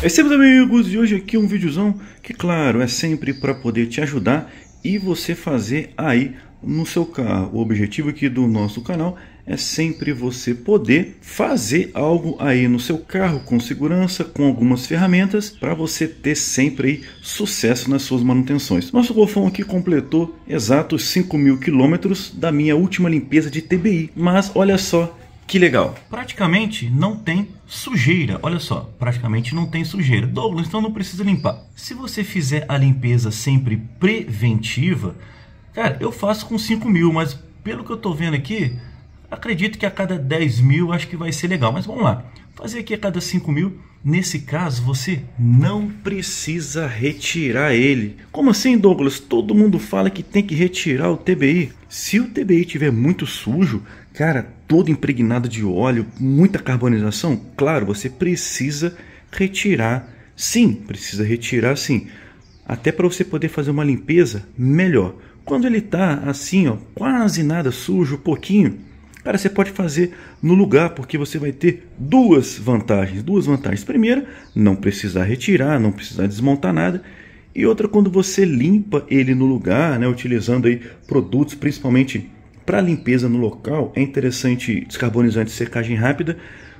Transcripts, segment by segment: É isso aí, meus amigos, e hoje aqui um videozão que, claro, é sempre para poder te ajudar e você fazer aí no seu carro. O objetivo aqui do nosso canal é sempre você poder fazer algo aí no seu carro com segurança, com algumas ferramentas, para você ter sempre aí sucesso nas suas manutenções. Nosso golfão aqui completou exatos 5.000 quilômetros da minha última limpeza de TBI, mas olha só que legal, praticamente não tem sujeira, olha só, praticamente não tem sujeira. Douglas, então não precisa limpar. Se você fizer a limpeza sempre preventiva, cara, eu faço com 5.000, mas pelo que eu tô vendo aqui, acredito que a cada 10.000 acho que vai ser legal, mas vamos lá. Fazer aqui a cada 5.000, nesse caso você não precisa retirar ele. Como assim, Douglas? Todo mundo fala que tem que retirar o TBI. Se o TBI tiver muito sujo, cara, todo impregnado de óleo, muita carbonização, claro, você precisa retirar. Sim, precisa retirar sim. Até para você poder fazer uma limpeza melhor. Quando ele tá assim, ó, quase nada sujo, pouquinho, cara, você pode fazer no lugar, porque você vai ter duas vantagens. Duas vantagens. Primeira, não precisar retirar, não precisar desmontar nada. E outra, quando você limpa ele no lugar, né, utilizando aí produtos, principalmente para limpeza no local, é interessante descarbonizante, secagem rápida,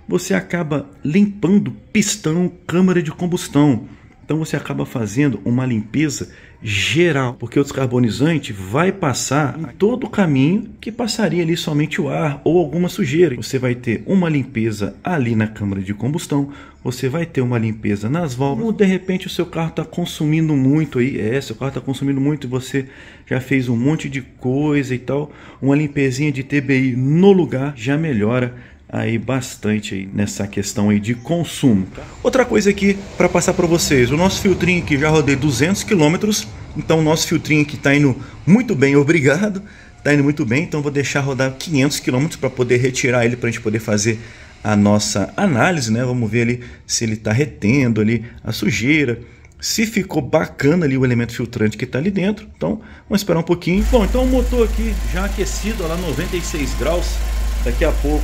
você acaba limpando pistão, câmara de combustão. Então você acaba fazendo uma limpeza geral, porque o descarbonizante vai passar em todo o caminho que passaria ali somente o ar ou alguma sujeira. Você vai ter uma limpeza ali na câmara de combustão, você vai ter uma limpeza nas válvulas, ou de repente o seu carro está consumindo muito aí, seu carro está consumindo muito e você já fez um monte de coisa e tal, uma limpezinha de TBI no lugar já melhora aí bastante aí nessa questão aí de consumo. Outra coisa aqui para passar para vocês, o nosso filtrinho aqui já rodei 200 quilômetros, então o nosso filtrinho aqui está indo muito bem, obrigado, está indo muito bem. Então vou deixar rodar 500 quilômetros para poder retirar ele, para a gente poder fazer a nossa análise, né? Vamos ver ali se ele está retendo ali a sujeira, se ficou bacana ali o elemento filtrante que está ali dentro. Então vamos esperar um pouquinho. Bom, então o motor aqui já aquecido lá 96 graus. Daqui a pouco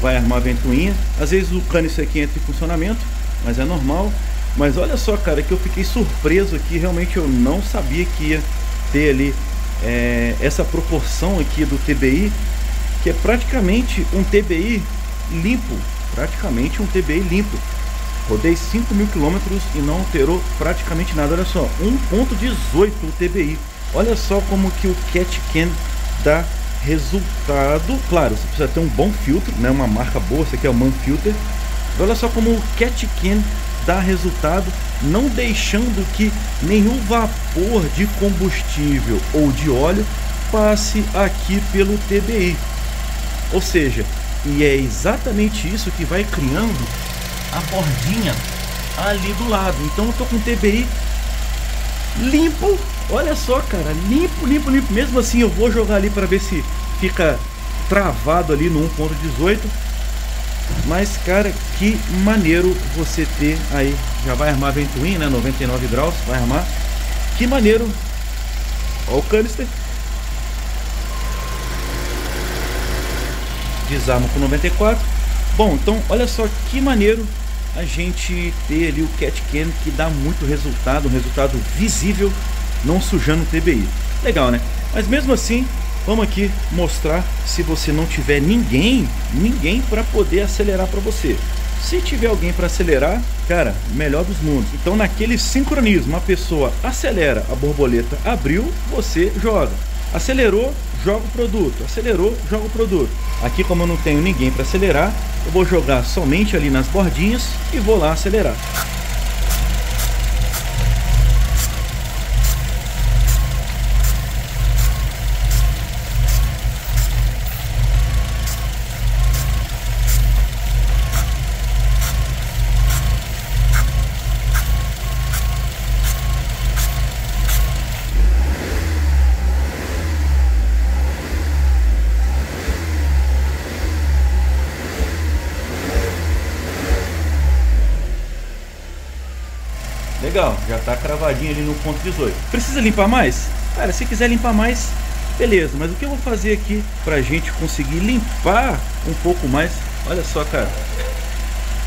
vai armar a ventoinha. Às vezes o canister aqui entra em funcionamento, mas é normal. Mas olha só, cara, que eu fiquei surpreso aqui. Realmente eu não sabia que ia ter ali essa proporção aqui do TBI, que é praticamente um TBI limpo. Praticamente um TBI limpo. Rodei 5.000 quilômetros e não alterou praticamente nada. Olha só, 1.18 o TBI. Olha só como que o catch can dá resultado. Claro, você precisa ter um bom filtro, né? Uma marca boa, esse aqui é o Man Filter. Olha só como o catch can dá resultado, não deixando que nenhum vapor de combustível ou de óleo passe aqui pelo TBI. Ou seja, e é exatamente isso que vai criando a bordinha ali do lado. Então eu tô com o TBI limpo. Olha só, cara, limpo, limpo, limpo. Mesmo assim eu vou jogar ali para ver se fica travado ali no 1.18. Mas, cara, que maneiro você ter aí. Já vai armar a ventoinha, né? 99 graus, vai armar. Que maneiro. Ó o canister. Desarma com 94. Bom, então, olha só que maneiro a gente ter ali o catch can, que dá muito resultado, um resultado visível, não sujando o TBI. Legal, né? Mas mesmo assim, vamos aqui mostrar se você não tiver ninguém para poder acelerar para você. Se tiver alguém para acelerar, cara, melhor dos mundos. Então naquele sincronismo, a pessoa acelera, a borboleta abriu, você joga. Acelerou, joga o produto. Acelerou, joga o produto. Aqui, como eu não tenho ninguém para acelerar, eu vou jogar somente ali nas bordinhas e vou lá acelerar. Legal, já tá cravadinho ali no 1.18. Precisa limpar mais? Cara, se quiser limpar mais, beleza. Mas o que eu vou fazer aqui pra gente conseguir limpar um pouco mais? Olha só, cara.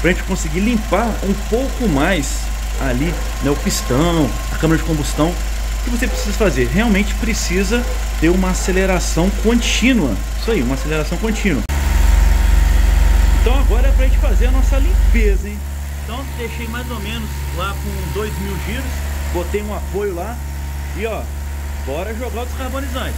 para a gente conseguir limpar um pouco mais ali, né, o pistão, a câmara de combustão. O que você precisa fazer? Realmente precisa ter uma aceleração contínua. Isso aí, uma aceleração contínua. Então agora é para a gente fazer a nossa limpeza, hein? Então deixei mais ou menos lá com 2000 giros, botei um apoio lá e ó, bora jogar o descarbonizante.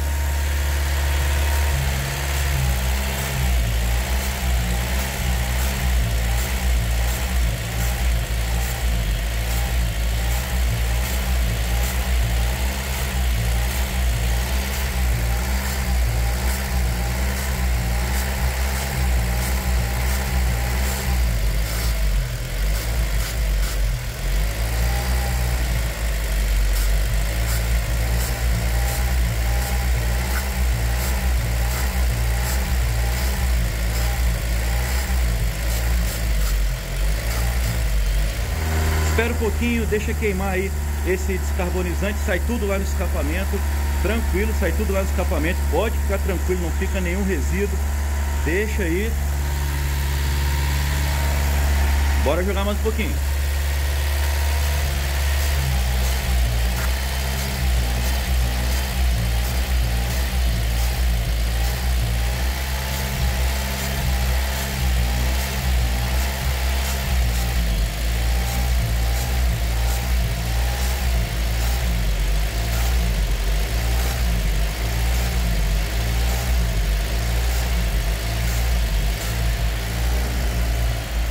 Espera um pouquinho, deixa queimar aí esse descarbonizante, sai tudo lá no escapamento, tranquilo, sai tudo lá no escapamento, pode ficar tranquilo, não fica nenhum resíduo, deixa aí. Bora jogar mais um pouquinho.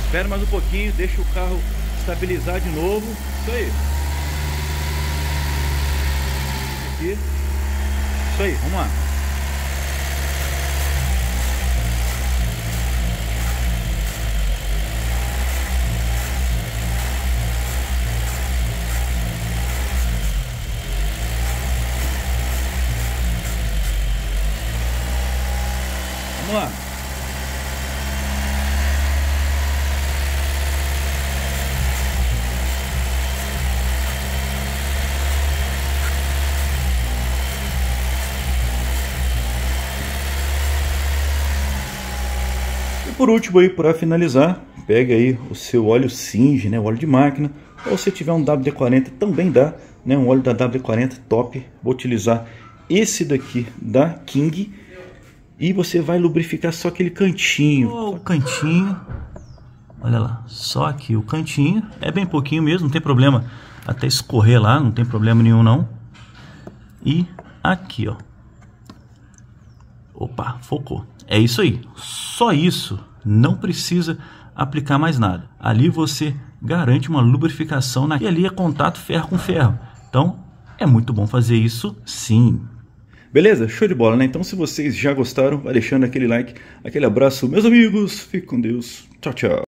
Espera mais um pouquinho, deixa o carro estabilizar de novo. Isso aí. Aqui. Isso aí, vamos lá. Vamos lá. Por último aí, para finalizar, pega aí o seu óleo Singe, né, o óleo de máquina, ou se tiver um WD40 também dá, né, um óleo da WD40 top. Vou utilizar esse daqui da King e você vai lubrificar só aquele cantinho. Só o cantinho, olha lá, só aqui o cantinho, é bem pouquinho mesmo, não tem problema até escorrer lá, não tem problema nenhum não. E aqui ó, opa, focou. É isso aí, só isso, não precisa aplicar mais nada. Ali você garante uma lubrificação e ali é contato ferro com ferro. Então é muito bom fazer isso sim. Beleza? Show de bola, né? Então se vocês já gostaram, vai deixando aquele like, aquele abraço, meus amigos, fique com Deus, tchau, tchau.